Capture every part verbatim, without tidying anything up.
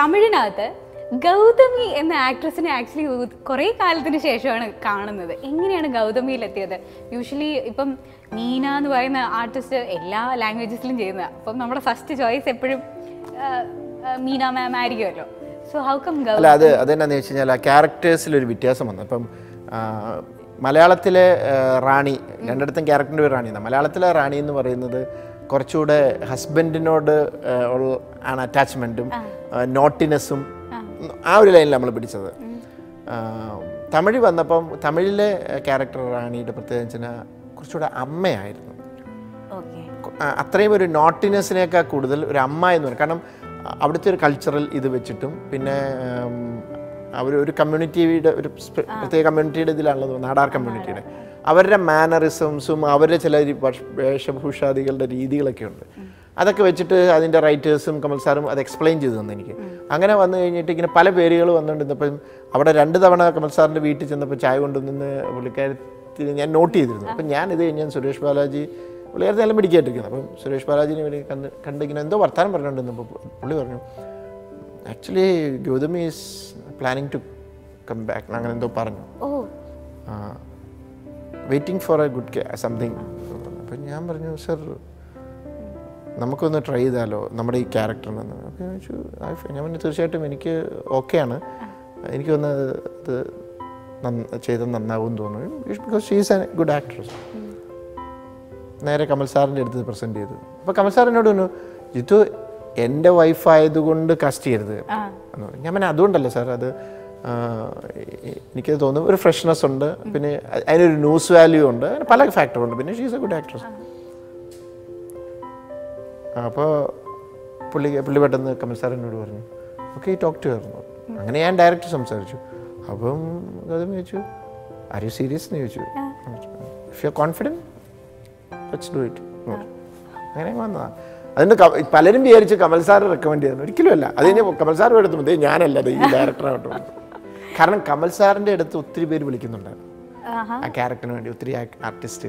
Tamil Gauthami and the actress actually with Korea Kalthinisha Karnam. England and Gauthami Lathea. Usually, Nina, the artist, Ella languages in Jena. From number first choice, separate Mina Mario. So, how come Gauthami? Then, the characters a little bit. Malayalatile Rani, another character Rani. Malayalatile Rani in the Korchude husband in order an attachment, naughtinessum. I will tell each other. Tamil Vandapam, Tamil character Rani, the Patanchana, Kursuda Amme. Okay. A three naughtiness in a Kudal, Rama in the Kanam, Abdutir cultural either Vichitum, Pine our community, the community, the Nadar community. Our mannerisms, our Shapusha, the elder, the elder. That's why the writers explain this. If you have a palace, you can note it. Suresh Balaji is a medicator. Suresh Balaji is a Actually, Gauthami is planning to come back. Oh. Uh, waiting for a good care, something. Sir, നമുക്ക് ഒന്ന് try ചെയ്താലോ നമ്മുടെ ഈ ക്യാരക്ടറിനെ അപ്പോൾ ഞാൻ ചോദിച്ചു ഞാൻ തീർച്ചയായിട്ടും എനിക്ക് ഓക്കേ ആണ് എനിക്ക് ഒന്ന് ഇത് ചെയ്ത നന്നാവും തോന്നുന്നു because she is a good actress നേരെ കമൽ സാറിന്റെ അടുത്ത് പ്രസന്റ് ചെയ്തു അപ്പോൾ കമൽ സാർ എന്നോട് പറഞ്ഞു ജിതു എൻ്റെ വൈഫ് ആയതുകൊണ്ട് കാസ്റ്റ് ചെയ്യരുത് ഞാൻ പറഞ്ഞു അതുകൊണ്ടല്ല സാർ അത് എനിക്ക് തോന്നുന്നു ഒരു ഫ്രഷ്നെസ് ഉണ്ട് പിന്നെ അതിനൊരു ന്യൂസ് വാല്യൂ ഉണ്ട് പല ഫാക്ടർ ഉണ്ട് പിന്നെ she is a good actress So, I the Okay, talk to her. I am direct to Are you serious? If you are confident, let's do it. I don't know. I don't know. I don't know. I don't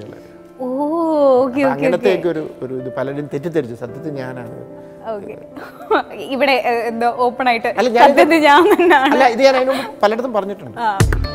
Oh, okay, okay. I'm going to take the paladin theatre. Okay. Even the open item. I know paladin.